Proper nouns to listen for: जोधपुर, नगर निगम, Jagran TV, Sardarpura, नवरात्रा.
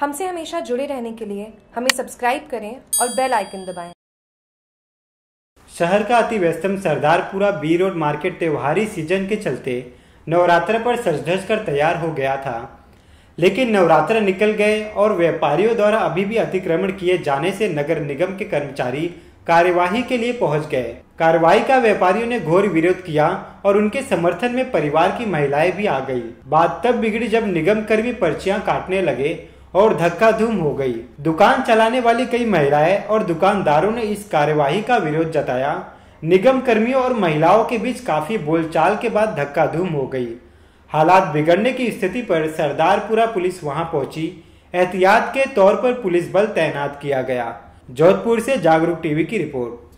हमसे हमेशा जुड़े रहने के लिए हमें सब्सक्राइब करें और बेल आइकन दबाएं। शहर का अति व्यस्तम सरदारपुरा बी रोड मार्केट त्योहारी सीजन के चलते नवरात्र पर सज-धज कर तैयार हो गया था, लेकिन नवरात्र निकल गए और व्यापारियों द्वारा अभी भी अतिक्रमण किए जाने से नगर निगम के कर्मचारी कार्यवाही के लिए पहुंच गए। कार्रवाई का व्यापारियों ने घोर विरोध किया और उनके समर्थन में परिवार की महिलाएं भी आ गई। बात तब बिगड़ी जब निगम कर्मी पर्चियां काटने लगे और धक्का धूम हो गई। दुकान चलाने वाली कई महिलाएं और दुकानदारों ने इस कार्यवाही का विरोध जताया। निगम कर्मियों और महिलाओं के बीच काफी बोलचाल के बाद धक्का धूम हो गई। हालात बिगड़ने की स्थिति पर सरदारपुरा पुलिस वहां पहुंची। एहतियात के तौर पर पुलिस बल तैनात किया गया। जोधपुर से जागरूक टीवी की रिपोर्ट।